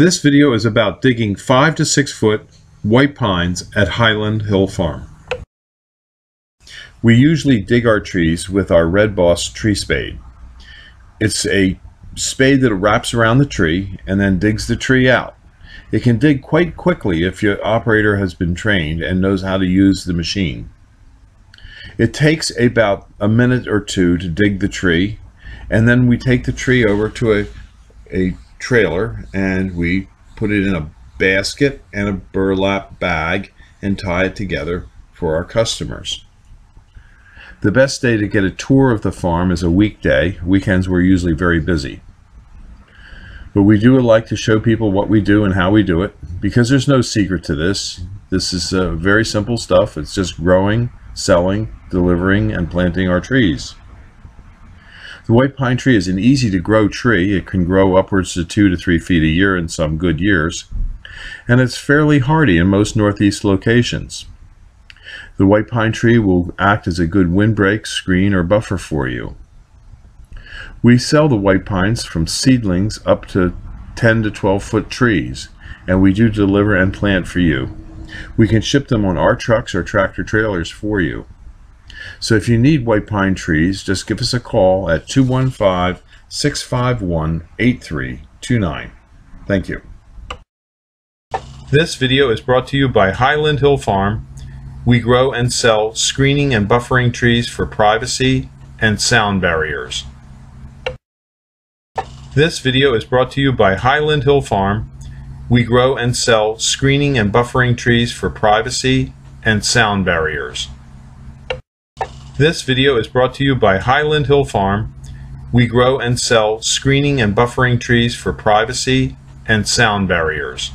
This video is about digging 5 to 6 foot white pines at Highland Hill Farm. We usually dig our trees with our Red Boss tree spade. It's a spade that wraps around the tree and then digs the tree out. It can dig quite quickly if your operator has been trained and knows how to use the machine. It takes about a minute or two to dig the tree, and then we take the tree over to a trailer and we put it in a basket and a burlap bag and tie it together for our customers. The best day to get a tour of the farm is a weekday. Weekends we're usually very busy. But we do like to show people what we do and how we do it, because there's no secret to this. This is very simple stuff. It's just growing, selling, delivering, and planting our trees. The white pine tree is an easy to grow tree. It can grow upwards to 2 to 3 feet a year in some good years, and it's fairly hardy in most northeast locations. The white pine tree will act as a good windbreak, screen, or buffer for you. We sell the white pines from seedlings up to 10 to 12 foot trees, and we do deliver and plant for you. We can ship them on our trucks or tractor trailers for you. So if you need white pine trees, just give us a call at 215-651-8329. Thank you. This video is brought to you by Highland Hill Farm. We grow and sell screening and buffering trees for privacy and sound barriers. This video is brought to you by Highland Hill Farm. We grow and sell screening and buffering trees for privacy and sound barriers. This video is brought to you by Highland Hill Farm. We grow and sell screening and buffering trees for privacy and sound barriers.